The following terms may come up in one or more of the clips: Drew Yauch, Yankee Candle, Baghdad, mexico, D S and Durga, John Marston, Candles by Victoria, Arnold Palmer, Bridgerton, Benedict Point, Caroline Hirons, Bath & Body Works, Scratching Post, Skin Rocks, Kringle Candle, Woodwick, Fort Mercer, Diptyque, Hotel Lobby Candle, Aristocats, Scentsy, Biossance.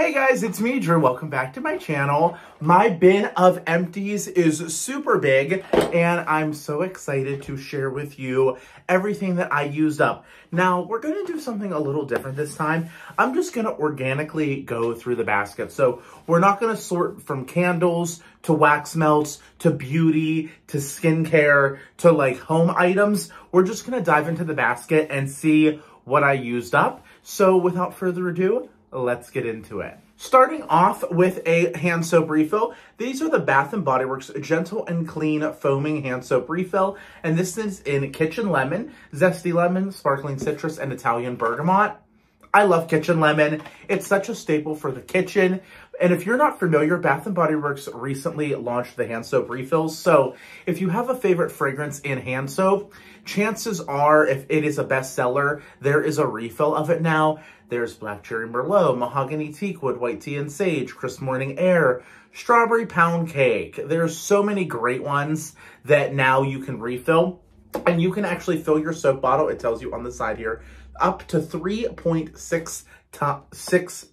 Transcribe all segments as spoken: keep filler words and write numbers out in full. Hey guys, it's me, Drew. Welcome back to my channel. My bin of empties is super big, and I'm so excited to share with you everything that I used up. Now, we're going to do something a little different this time. I'm just going to organically go through the basket. So we're not going to sort from candles to wax melts to beauty to skincare to like home items. We're just going to dive into the basket and see what I used up. So without further ado, let's get into it. Starting off with a hand soap refill. These are the Bath and Body Works Gentle and Clean Foaming Hand Soap Refill. And this is in Kitchen Lemon, Zesty Lemon, Sparkling Citrus, and Italian Bergamot. I love Kitchen Lemon. It's such a staple for the kitchen. And if you're not familiar, Bath and Body Works recently launched the hand soap refills. So if you have a favorite fragrance in hand soap, chances are, if it is a bestseller, there is a refill of it now. There's Black Cherry Merlot, Mahogany Teakwood, White Tea and Sage, Crisp Morning Air, Strawberry Pound Cake. There's so many great ones that now you can refill. And you can actually fill your soap bottle, it tells you on the side here, up to three point six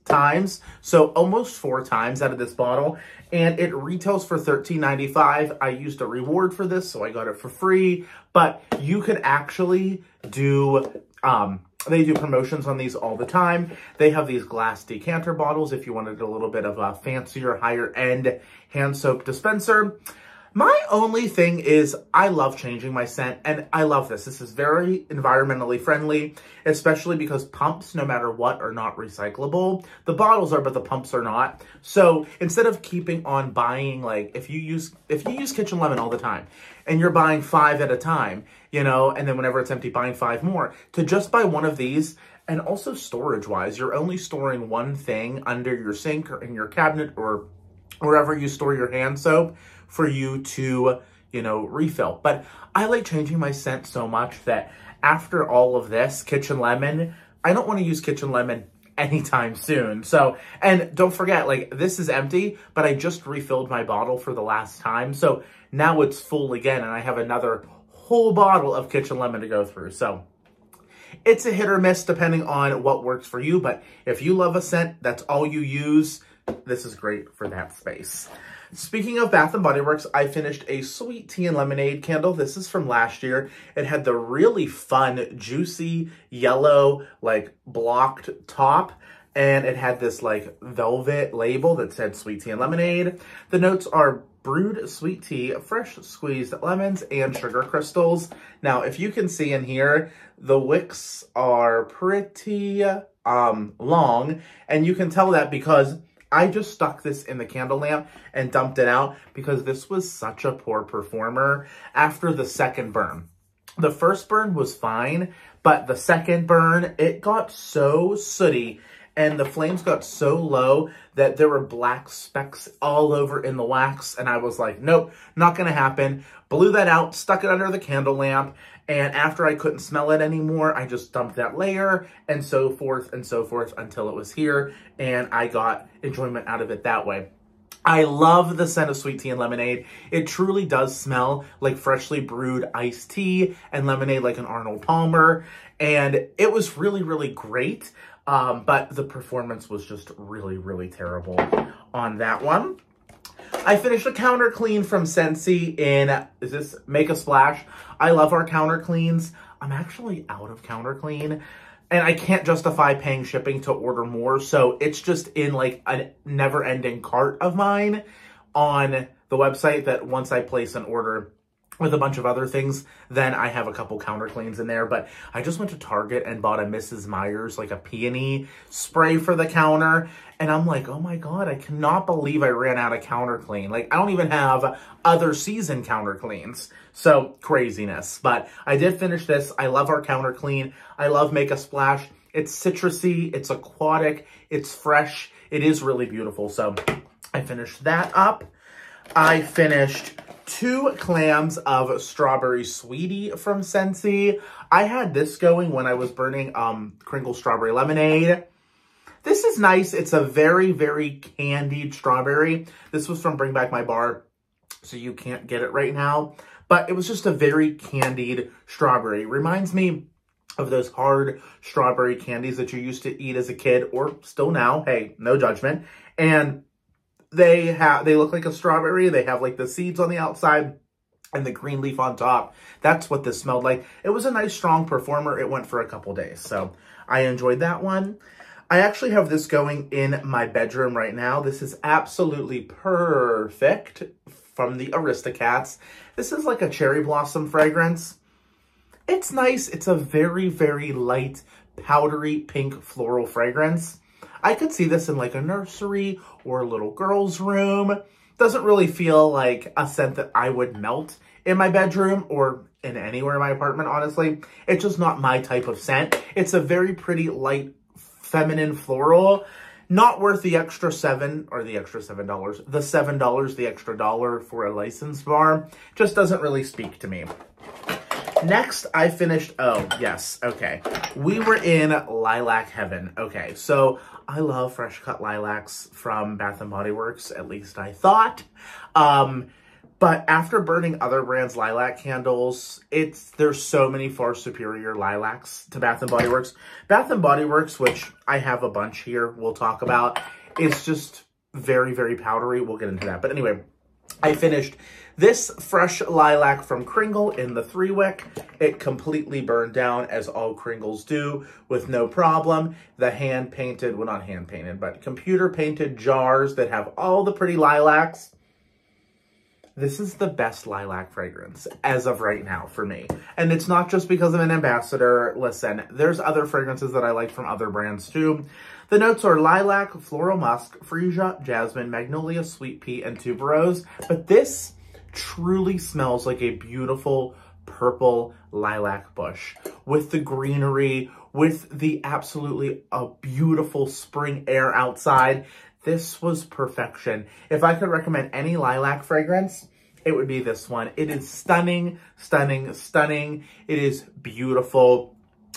times, so almost four times out of this bottle, and it retails for thirteen ninety-five. I used a reward for this, so I got it for free, but you could actually do, um, they do promotions on these all the time. They have these glass decanter bottles if you wanted a little bit of a fancier, higher-end hand soap dispenser. My only thing is I love changing my scent, and I love this. This is very environmentally friendly, especially because pumps, no matter what, are not recyclable. The bottles are, but the pumps are not. So instead of keeping on buying, like if you use if you use Kitchen Lemon all the time and you're buying five at a time, you know, and then whenever it's empty, buying five more, to just buy one of these. And also storage-wise, you're only storing one thing under your sink or in your cabinet or wherever you store your hand soap for you to, you know, refill. But I like changing my scent so much that after all of this, Kitchen Lemon, I don't want to use Kitchen Lemon anytime soon. So, and don't forget, like, this is empty, but I just refilled my bottle for the last time. So now it's full again, and I have another whole bottle of Kitchen Lemon to go through. So it's a hit or miss depending on what works for you. But if you love a scent, that's all you use, this is great for that space. Speaking of Bath and Body Works, I finished a Sweet Tea and Lemonade candle. This is from last year. It had the really fun, juicy, yellow, like, blocked top. And it had this, like, velvet label that said Sweet Tea and Lemonade. The notes are brewed sweet tea, fresh squeezed lemons, and sugar crystals. Now, if you can see in here, the wicks are pretty um, long. And you can tell that because I just stuck this in the candle lamp and dumped it out because this was such a poor performer after the second burn. The first burn was fine, but the second burn, it got so sooty and the flames got so low that there were black specks all over in the wax. And I was like, nope, not going to happen. Blew that out, stuck it under the candle lamp. And after I couldn't smell it anymore, I just dumped that layer and so forth and so forth until it was here. And I got enjoyment out of it that way. I love the scent of Sweet Tea and Lemonade. It truly does smell like freshly brewed iced tea and lemonade, like an Arnold Palmer. And it was really, really great. Um, but the performance was just really, really terrible on that one. I finished a counter clean from Scentsy in, is this Make a Splash? I love our counter cleans. I'm actually out of counter clean, and I can't justify paying shipping to order more, so it's just in like a never-ending cart of mine on the website that once I place an order with a bunch of other things, then I have a couple counter cleans in there. But I just went to Target and bought a Missus Myers, like a peony spray for the counter. And I'm like, oh my God, I cannot believe I ran out of counter clean. Like, I don't even have other season counter cleans. So craziness. But I did finish this. I love our counter clean. I love Make a Splash. It's citrusy. It's aquatic. It's fresh. It is really beautiful. So I finished that up. I finished two clams of Strawberry Sweetie from Scentsy. I had this going when I was burning um, Kringle Strawberry Lemonade. This is nice. It's a very, very candied strawberry. This was from Bring Back My Bar, so you can't get it right now. But it was just a very candied strawberry. Reminds me of those hard strawberry candies that you used to eat as a kid or still now. Hey, no judgment. And they have, they look like a strawberry. They have like the seeds on the outside and the green leaf on top. That's what this smelled like. It was a nice, strong performer. It went for a couple days. So I enjoyed that one. I actually have this going in my bedroom right now. This is absolutely perfect from the Aristocats. This is like a cherry blossom fragrance. It's nice. It's a very, very light, powdery pink floral fragrance. I could see this in like a nursery or a little girl's room. Doesn't really feel like a scent that I would melt in my bedroom or in anywhere in my apartment, honestly. It's just not my type of scent. It's a very pretty, light, feminine floral. Not worth the extra seven or the extra seven dollars. The seven dollars, the extra dollar for a licensed bar. Just doesn't really speak to me. Next, I finished, oh, yes, okay. We were in Lilac Heaven. Okay, so I love fresh cut lilacs from Bath and Body Works, at least I thought. Um, but after burning other brands' lilac candles, it's there's so many far superior lilacs to Bath and Body Works. Bath and Body Works, which I have a bunch here we'll talk about, is just very, very powdery. We'll get into that. But anyway, I finished this fresh lilac from Kringle in the three wick. It completely burned down, as all Kringles do, with no problem. The hand-painted, well, not hand-painted, but computer-painted jars that have all the pretty lilacs. This is the best lilac fragrance as of right now for me. And it's not just because I'm an ambassador. Listen, there's other fragrances that I like from other brands too. The notes are lilac, floral musk, freesia, jasmine, magnolia, sweet pea, and tuberose. But this truly smells like a beautiful purple lilac bush with the greenery, with the absolutely a beautiful spring air outside. This was perfection. If I could recommend any lilac fragrance, it would be this one. It is stunning, stunning, stunning. It is beautiful.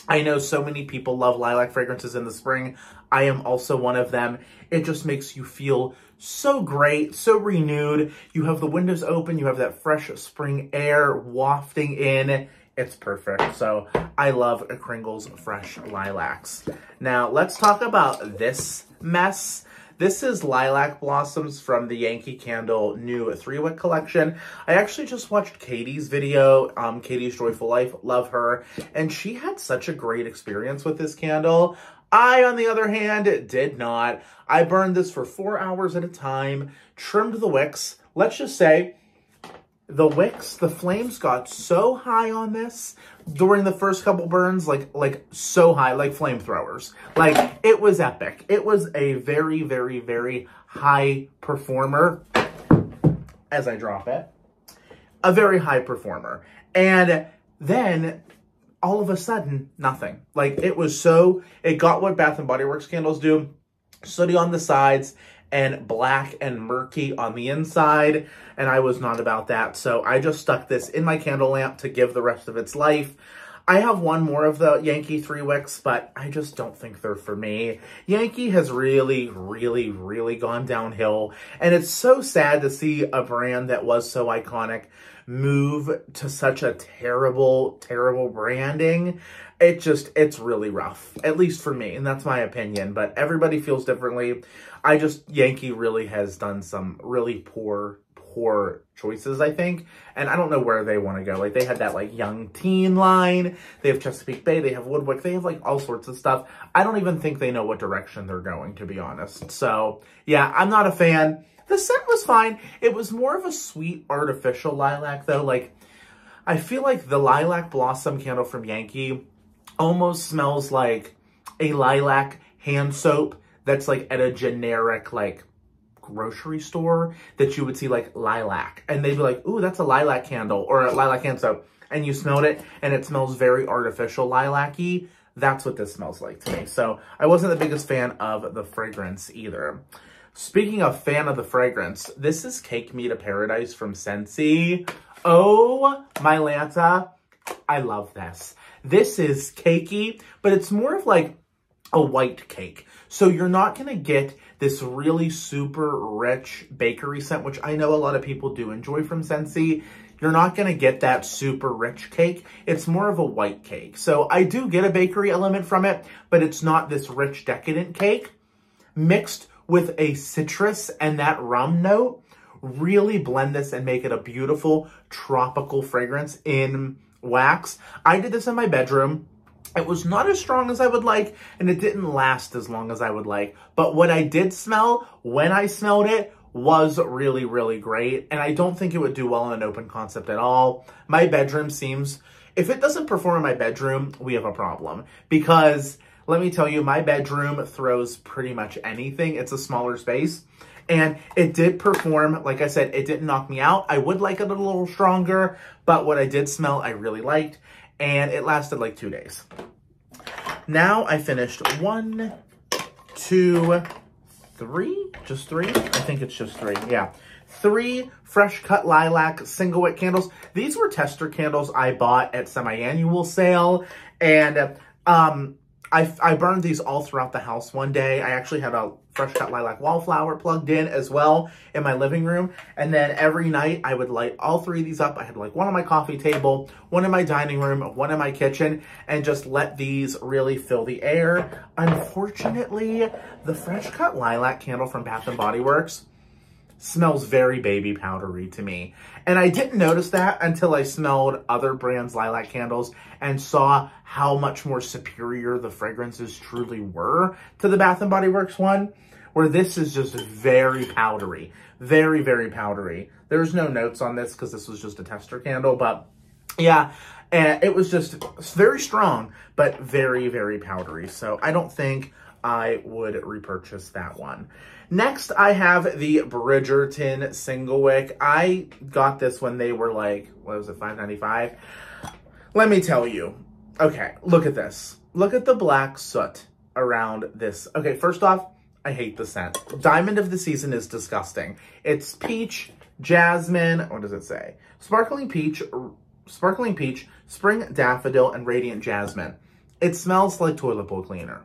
I know so many people love lilac fragrances in the spring. I am also one of them. It just makes you feel so great, so renewed. You have the windows open. You have that fresh spring air wafting in. It's perfect. So I love Kringle's fresh lilacs. Now let's talk about this mess. This is Lilac Blossoms from the Yankee Candle new three-wick collection. I actually just watched Katie's video, um, Katie's Joyful Life, love her, and she had such a great experience with this candle. I, on the other hand, did not. I burned this for four hours at a time, trimmed the wicks. Let's just say the wicks, the flames got so high on this during the first couple burns, like, like so high, like flamethrowers. Like, it was epic. It was a very, very, very high performer, as I drop it. A very high performer. And then, all of a sudden, nothing. Like, it was so, it got what Bath and Body Works candles do. Sooty on the sides, and black and murky on the inside, and I was not about that, so I just stuck this in my candle lamp to give the rest of its life. I have one more of the Yankee three wicks, but I just don't think they're for me. Yankee has really, really, really gone downhill, and it's so sad to see a brand that was so iconic move to such a terrible, terrible branding. It just, it's really rough, at least for me, and that's my opinion, but everybody feels differently. I just, Yankee really has done some really poor, poor choices, I think, and I don't know where they want to go. Like, they had that, like, young teen line, they have Chesapeake Bay, they have Woodwick, they have, like, all sorts of stuff. I don't even think they know what direction they're going, to be honest, so, yeah, I'm not a fan. The scent was fine. It was more of a sweet, artificial lilac, though. Like, I feel like the Lilac Blossom candle from Yankee almost smells like a lilac hand soap that's, like, at a generic, like, grocery store that you would see, like, lilac. And they'd be like, ooh, that's a lilac candle or a lilac hand soap. And you smelled it, and it smells very artificial lilac-y. That's what this smells like to me. So I wasn't the biggest fan of the fragrance either. Speaking of fan of the fragrance, this is Cake Me to Paradise from Scentsy. Oh, my Lanta, I love this. This is cakey, but it's more of like a white cake. So you're not going to get this really super rich bakery scent, which I know a lot of people do enjoy from Scentsy. you're not going to get that super rich cake. It's more of a white cake. So I do get a bakery element from it, but it's not this rich decadent cake. Mixed with a citrus and that rum note, really blend this and make it a beautiful tropical fragrance in wax. I did this in my bedroom. It was not as strong as I would like, and it didn't last as long as I would like. But what I did smell when I smelled it was really, really great. And I don't think it would do well in an open concept at all. My bedroom seems, if it doesn't perform in my bedroom, we have a problem. Because let me tell you, my bedroom throws pretty much anything. It's a smaller space. And it did perform, like I said, it didn't knock me out. I would like it a little stronger, but what I did smell, I really liked. And it lasted like two days. Now I finished one, two, three, just three. I think it's just three, yeah. Three fresh cut lilac single wick candles. These were tester candles I bought at semi-annual sale. And um, I, I burned these all throughout the house one day. I actually had a fresh cut lilac wallflower plugged in as well in my living room. And then every night I would light all three of these up. I had like one on my coffee table, one in my dining room, one in my kitchen, and just let these really fill the air. Unfortunately, the fresh cut lilac candle from Bath and Body Works smells very baby powdery to me. And I didn't notice that until I smelled other brands' lilac candles and saw how much more superior the fragrances truly were to the Bath and Body Works one, where this is just very powdery, very, very powdery. There's no notes on this because this was just a tester candle, but yeah, and it was just very strong, but very, very powdery. So I don't think I would repurchase that one. Next, I have the Bridgerton Single Wick. I got this when they were like, what was it, five ninety-five? Let me tell you. Okay, look at this. Look at the black soot around this. Okay, first off, I hate the scent. Diamond of the Season is disgusting. It's peach, jasmine, what does it say? Sparkling peach, sparkling peach, spring daffodil, and radiant jasmine. It smells like toilet bowl cleaner.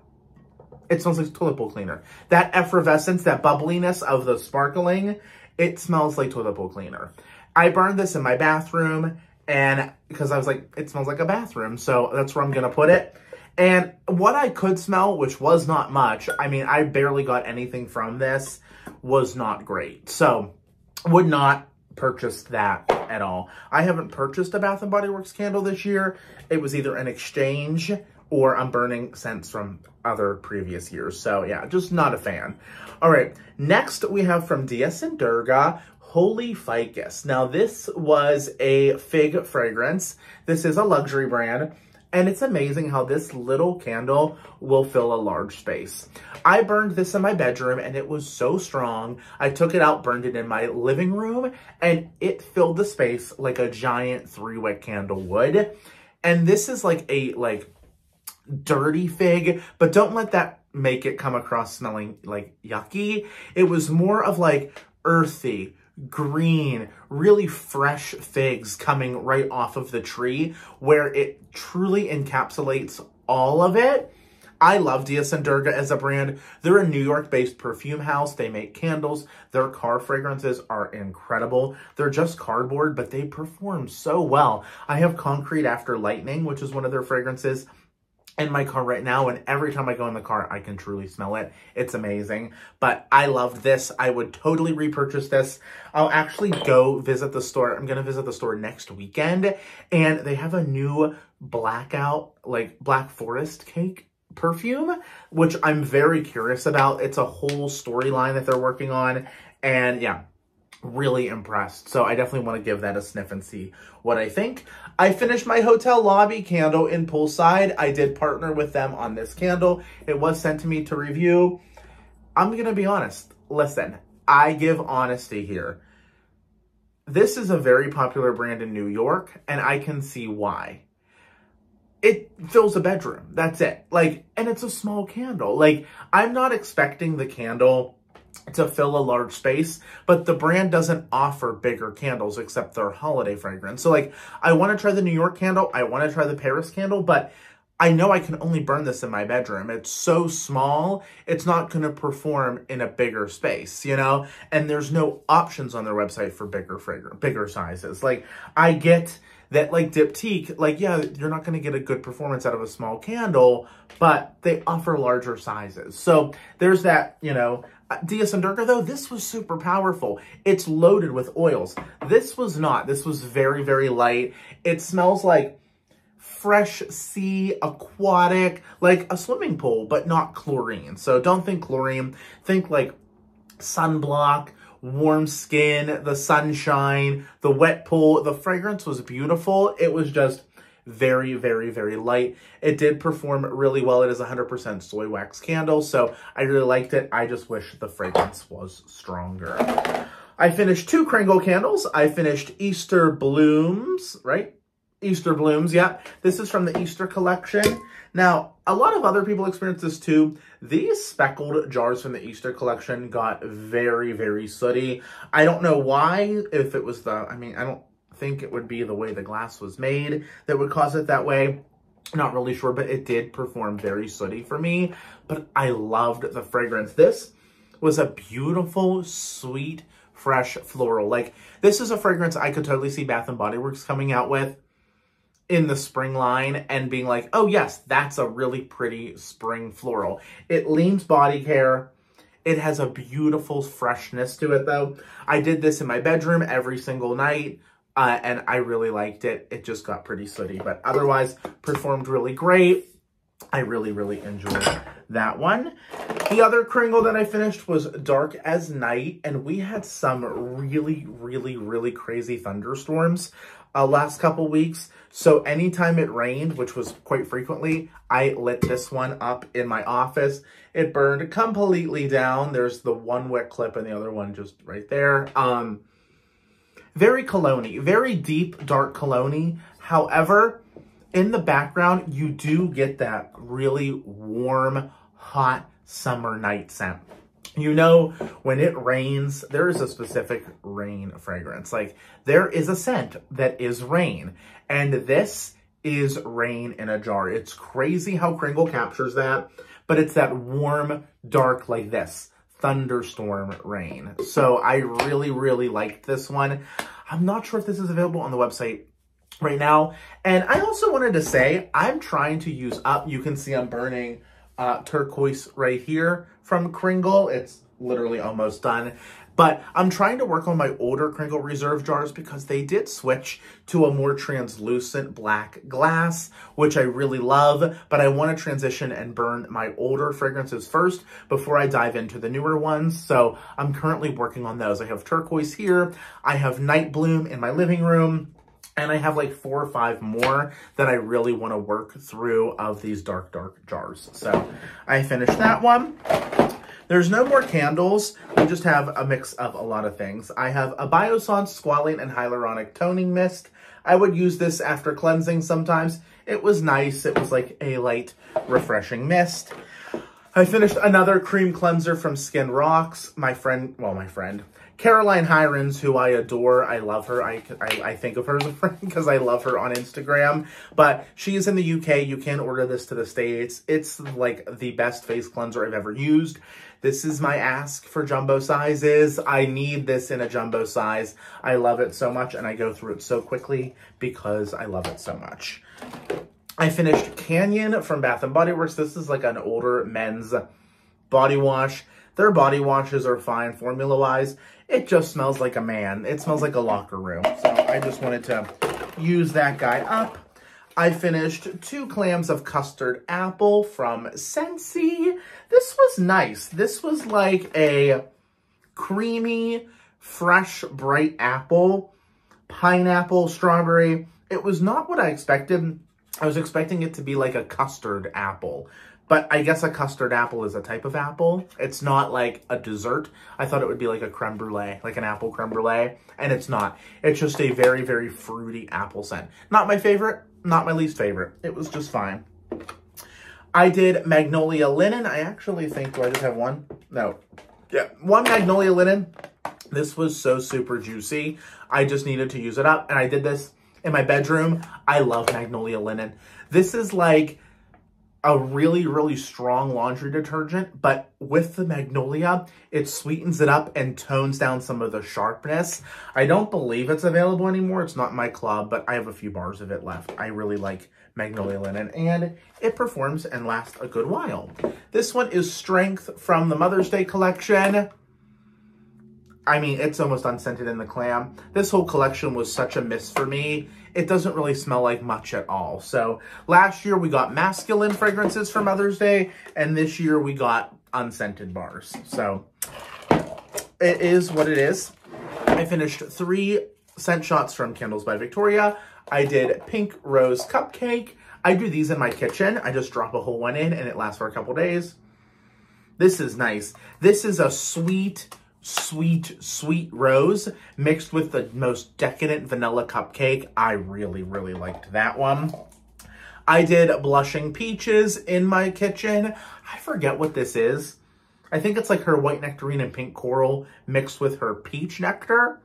It smells like toilet bowl cleaner. That effervescence, that bubbliness of the sparkling, it smells like toilet bowl cleaner. I burned this in my bathroom, and because I was like, it smells like a bathroom, so that's where I'm going to put it. And what I could smell, which was not much, I mean, I barely got anything from this, was not great. So, would not purchase that at all. I haven't purchased a Bath and Body Works candle this year. It was either an exchange or I'm burning scents from other previous years. So yeah, just not a fan. All right, next we have from D S and Durga, Holy Ficus. Now this was a fig fragrance. This is a luxury brand, and it's amazing how this little candle will fill a large space. I burned this in my bedroom, and it was so strong. I took it out, burned it in my living room, and it filled the space like a giant three-wick candle would. And this is like a, like, dirty fig, but don't let that make it come across smelling like yucky. It was more of like earthy, green, really fresh figs coming right off of the tree, where it truly encapsulates all of it. I love D S and Durga as a brand. They're a New York-based perfume house. They make candles. Their car fragrances are incredible. They're just cardboard, but they perform so well. I have Concrete After Lightning, which is one of their fragrances, in my car right now, and every time I go in the car, I can truly smell it. It's amazing. But I loved this. I would totally repurchase this. I'll actually go visit the store. I'm going to visit the store next weekend, and they have a new blackout, like Black Forest cake perfume, which I'm very curious about. It's a whole storyline that they're working on, and yeah, really impressed. So I definitely want to give that a sniff and see what I think. I finished my Hotel Lobby candle in Poolside. I did partner with them on this candle. It was sent to me to review. I'm going to be honest. Listen, I give honesty here. This is a very popular brand in New York, and I can see why. It fills a bedroom. That's it. Like, and it's a small candle. Like, I'm not expecting the candle to fill a large space, but the brand doesn't offer bigger candles except their holiday fragrance. So like, I want to try the New York candle, I want to try the Paris candle, but I know I can only burn this in my bedroom. It's so small, it's not going to perform in a bigger space, you know? And there's no options on their website for bigger fragrance, bigger sizes. Like, I get that, like, Diptyque, like, yeah, you're not going to get a good performance out of a small candle, but they offer larger sizes. So there's that, you know. Dia Scendirca, though, this was super powerful. It's loaded with oils. This was not. This was very, very light. It smells like fresh sea, aquatic, like a swimming pool, but not chlorine. So don't think chlorine. Think like sunblock, warm skin, the sunshine, the wet pool. The fragrance was beautiful. It was just very, very, very light. It did perform really well. It is one hundred percent soy wax candle, so I really liked it. I just wish the fragrance was stronger. I finished two Kringle candles. I finished Easter Blooms, right? Easter Blooms, yeah. This is from the Easter collection. Now, a lot of other people experience this too. These speckled jars from the Easter collection got very, very sooty. I don't know why, if it was the, I mean, I don't think it would be the way the glass was made that would cause it that way. Not really sure, but it did perform very sooty for me. But I loved the fragrance. This was a beautiful, sweet, fresh floral. Like, this is a fragrance I could totally see Bath and Body Works coming out with in the spring line and being like, oh yes, that's a really pretty spring floral. It leans body care. It has a beautiful freshness to it though. I did this in my bedroom every single night uh, and I really liked it. It just got pretty sooty, but otherwise performed really great. I really, really enjoyed that one. The other Kringle that I finished was Dark as Night, and we had some really, really, really crazy thunderstorms Uh, last couple weeks. So anytime it rained, which was quite frequently, I lit this one up in my office. It burned completely down. There's the one wick clip and the other one just right there. Um, very cologne-y, very deep, dark cologne-y. However, in the background, you do get that really warm, hot summer night scent. You know, when it rains, there is a specific rain fragrance. Like, there is a scent that is rain. And this is rain in a jar. It's crazy how Kringle captures that. But it's that warm, dark, like this, thunderstorm rain. So I really, really liked this one. I'm not sure if this is available on the website right now. And I also wanted to say, I'm trying to use up, you can see I'm burning Uh, turquoise right here from Kringle. It's literally almost done. But I'm trying to work on my older Kringle Reserve jars because they did switch to a more translucent black glass, which I really love. But I want to transition and burn my older fragrances first before I dive into the newer ones. So I'm currently working on those. I have turquoise here. I have Night Bloom in my living room. And I have like four or five more that I really want to work through of these dark, dark jars. So I finished that one. There's no more candles. We just have a mix of a lot of things. I have a Biossance Squalane and Hyaluronic Toning Mist. I would use this after cleansing sometimes. It was nice. It was like a light, refreshing mist. I finished another cream cleanser from Skin Rocks. My friend, well, my friend, Caroline Hirons, who I adore. I love her. I, I, I think of her as a friend because I love her on Instagram. But she is in the U K. You can order this to the States. It's like the best face cleanser I've ever used. This is my ask for jumbo sizes. I need this in a jumbo size. I love it so much, and I go through it so quickly because I love it so much. I finished Canyon from Bath and Body Works. This is like an older men's body wash. Their body washes are fine formula-wise. It just smells like a man. It smells like a locker room. So I just wanted to use that guy up. I finished two clams of custard apple from Scentsy. This was nice. This was like a creamy, fresh, bright apple, pineapple, strawberry. It was not what I expected. I was expecting it to be like a custard apple, but I guess a custard apple is a type of apple. It's not like a dessert. I thought it would be like a creme brulee, like an apple creme brulee, and it's not. It's just a very, very fruity apple scent. Not my favorite, not my least favorite. It was just fine. I did Magnolia Linen. I actually think, do I just have one? No. Yeah, one Magnolia Linen. This was so super juicy. I just needed to use it up, and I did this in my bedroom. I love Magnolia Linen. This is like a really, really strong laundry detergent, but with the Magnolia, it sweetens it up and tones down some of the sharpness. I don't believe it's available anymore. It's not my club, but I have a few bars of it left. I really like Magnolia linen, and it performs and lasts a good while. This one is Strength from the Mother's Day collection. I mean, it's almost unscented in the clam. This whole collection was such a miss for me. It doesn't really smell like much at all. So last year we got masculine fragrances for Mother's Day, and this year we got unscented bars. So it is what it is. I finished three scent shots from Candles by Victoria. I did Pink Rose Cupcake. I do these in my kitchen. I just drop a whole one in and it lasts for a couple days. This is nice. This is a sweet, sweet, sweet rose mixed with the most decadent vanilla cupcake. I really, really liked that one. I did Blushing Peaches in my kitchen. I forget what this is. I think it's like her white nectarine and pink coral mixed with her peach nectar.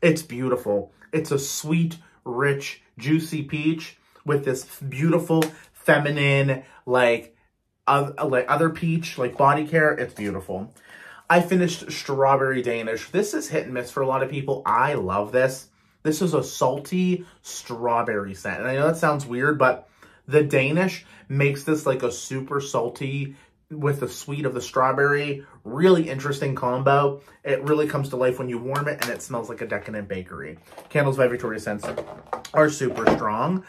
It's beautiful. It's a sweet, rich, juicy peach with this beautiful, feminine, like, uh, like other peach, like body care. It's beautiful. I finished Strawberry Danish. This is hit and miss for a lot of people. I love this. This is a salty strawberry scent. And I know that sounds weird, but the Danish makes this like a super salty with the sweet of the strawberry. Really interesting combo. It really comes to life when you warm it, and it smells like a decadent bakery. Candles by Victoria scents are super strong.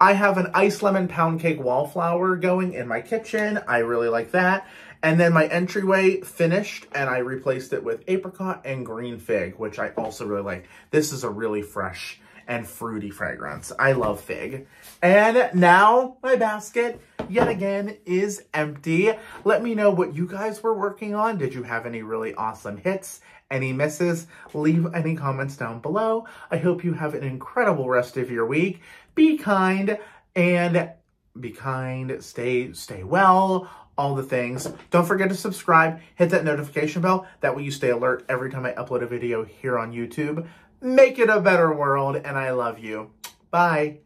I have an Ice Lemon Pound Cake Wallflower going in my kitchen. I really like that. And then my entryway finished, and I replaced it with Apricot and Green Fig, which I also really like. This is a really fresh and fruity fragrance. I love fig. And now my basket, yet again, is empty. Let me know what you guys were working on. Did you have any really awesome hits? Any misses? Leave any comments down below. I hope you have an incredible rest of your week. Be kind and be kind. Stay, stay well. All the things. Don't forget to subscribe, hit that notification bell. That way you stay alert every time I upload a video here on YouTube. Make it a better world, and I love you. Bye.